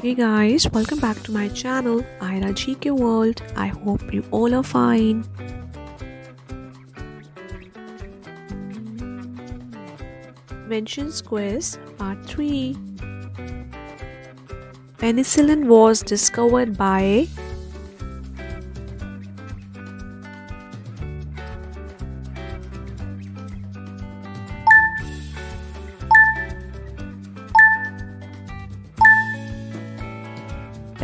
Hey guys, welcome back to my channel Ayra GK World. I hope you all are fine. Inventions Quiz Part 3. Penicillin was discovered by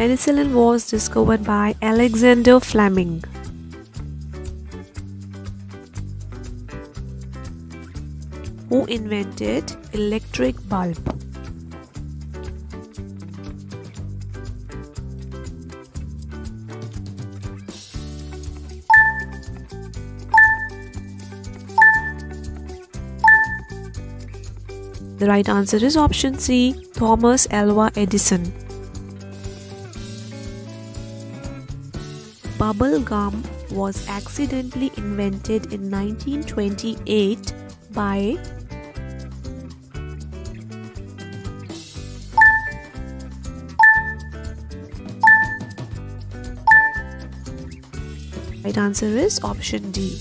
Penicillin was discovered by Alexander Fleming. Who invented electric bulb? The right answer is option C, Thomas Alva Edison. Bubble gum was accidentally invented in 1928 by Right answer is option D.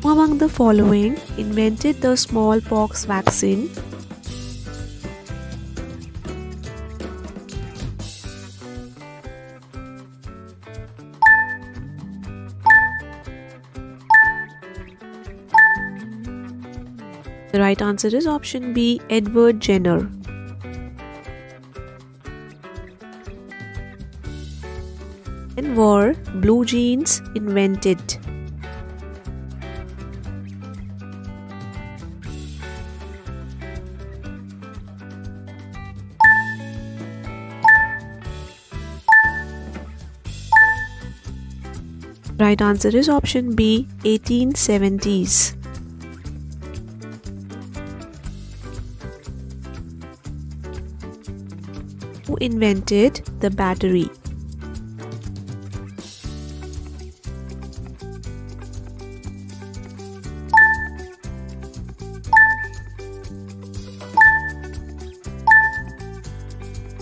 Who among the following invented the smallpox vaccine? The right answer is option B, Edward Jenner. When were blue jeans invented? Right answer is option B, 1870s. Who invented the battery?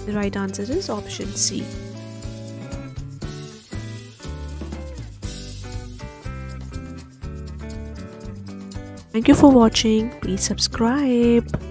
The right answer is option C. Thank you for watching. Please subscribe.